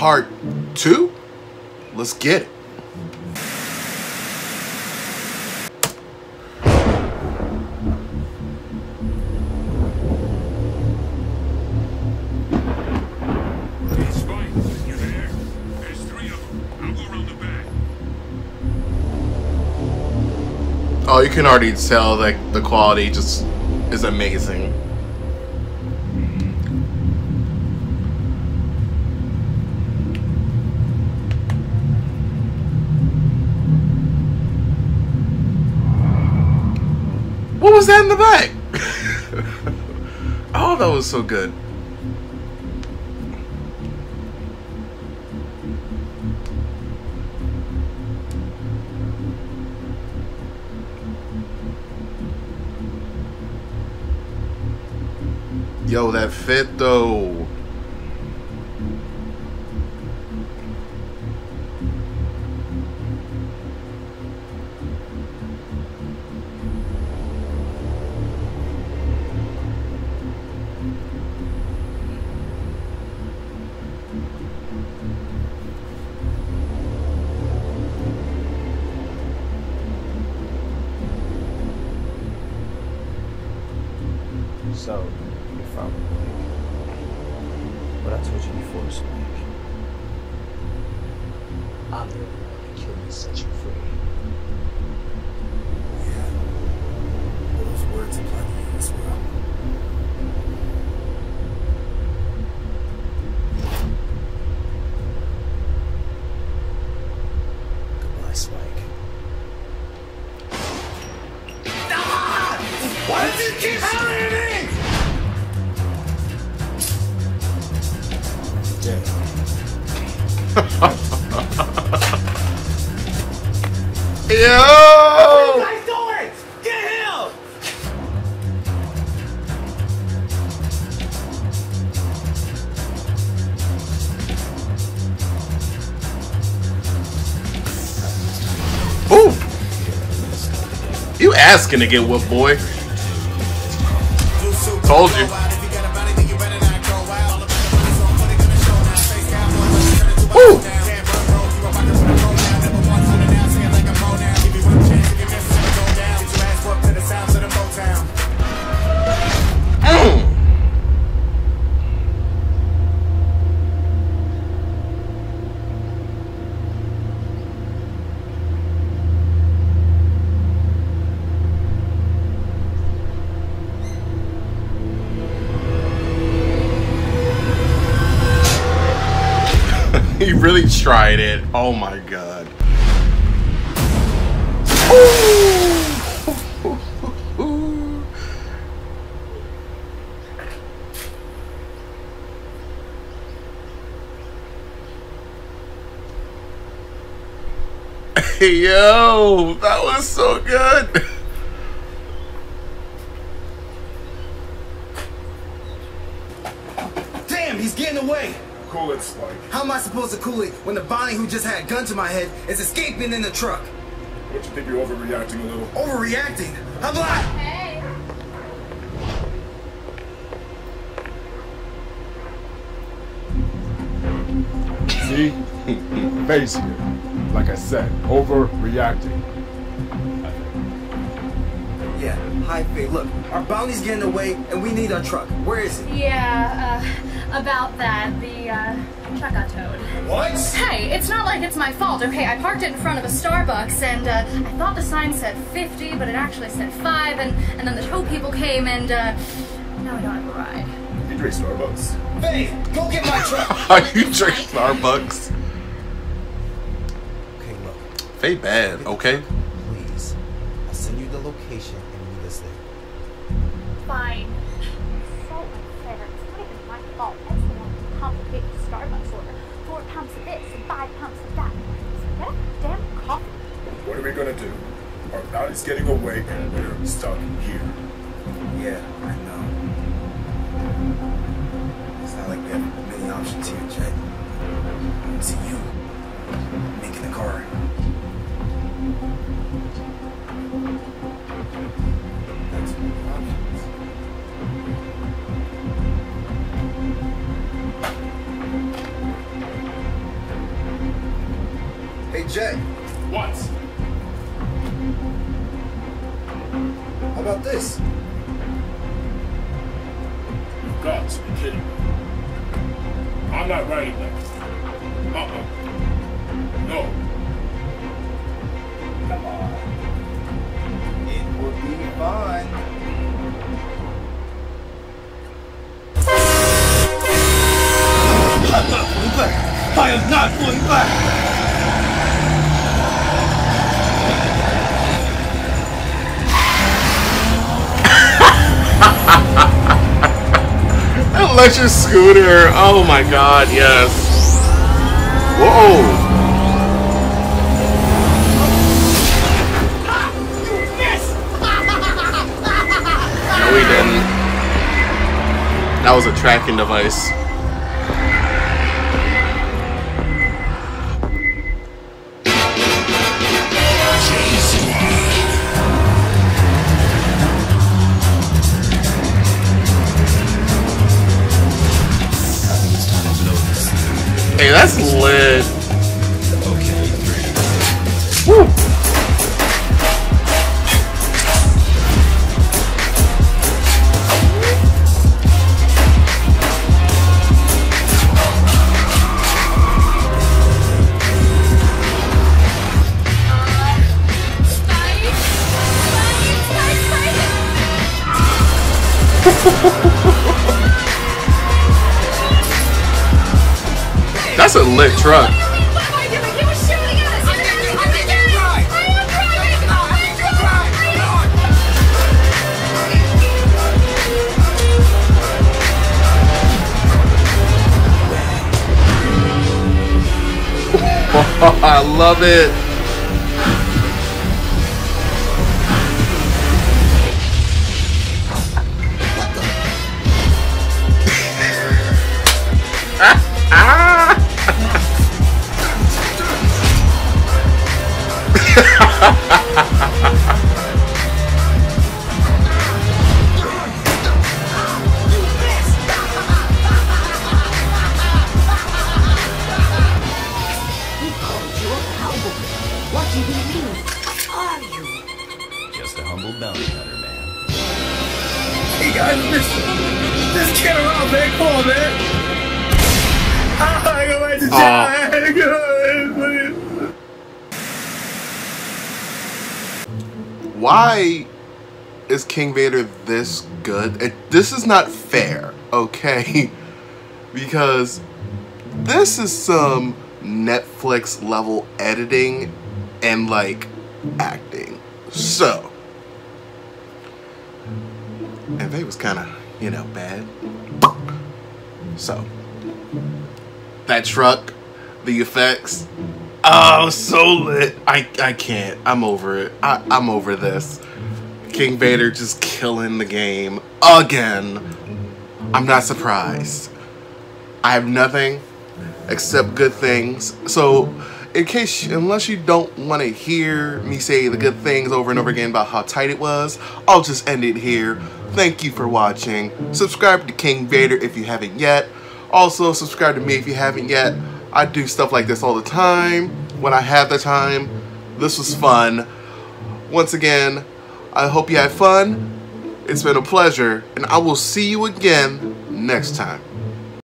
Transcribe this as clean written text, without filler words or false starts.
part 2? Let's get it. Oh, you can already tell that the quality just is amazing. What was that in the back? Oh, that was so good. Yo, that fit though. So, if I'm awake, but that's what you forced me. I'm the only one that killed you and set you free. Yeah. Those words apply to you as well. Goodbye, Spike. Ah! Why did you keep hurting me? Yo! Get him! Ooh! You asking to get whooped, boy. Told you. He really tried it. Oh my god. Ooh. Yo, that was so good. Damn, he's getting away. Cool it, Spike. How am I supposed to cool it when the Bonnie who just had a gun to my head is escaping in the truck? Don't you think you're overreacting a little? Overreacting? I'm not! Hey! See? Face here. Like I said, overreacting. Yeah, high fate. Look, our Bounty's getting away and we need our truck. Where is it? Yeah, about that, the truck got towed. What? Hey, it's not like it's my fault, okay? I parked it in front of a Starbucks, and I thought the sign said 50, but it actually said 5, and then the tow people came, and now I don't have a ride. You drink Starbucks. Babe, go get my truck! Are you drink Starbucks? Okay, look. They bad, okay? Please, I'll send you the location and meet us there. Fine. What are we gonna do? Our body's getting away and we're stuck here. Yeah, I know. It's not like we have many options here, Jay. It's you making the car. That's the options. Jack. Once. How about this? You've got to be kidding me. I'm not writing that. No. Come on. It would be fun. I'm not going back! I am not going back! Electric scooter! Oh my god, yes! Whoa! No, we didn't. That was a tracking device. Hey, that's lit. Okay, three. Woo. That's a lit truck. I love it. Why is King Vader this good? This is not fair, okay? Because this is some Netflix level editing and like acting. So, and they was kind of, you know, bad. So, that truck, the effects. Oh, so lit. I can't. I'm over it. I'm over this. King Vader just killing the game again. I'm not surprised. I have nothing except good things. So, in case, unless you don't want to hear me say the good things over and over again about how tight it was, I'll just end it here. Thank you for watching. Subscribe to King Vader if you haven't yet. Also, subscribe to me if you haven't yet. I do stuff like this all the time, when I have the time. This was fun. Once again, I hope you had fun. It's been a pleasure, and I will see you again next time.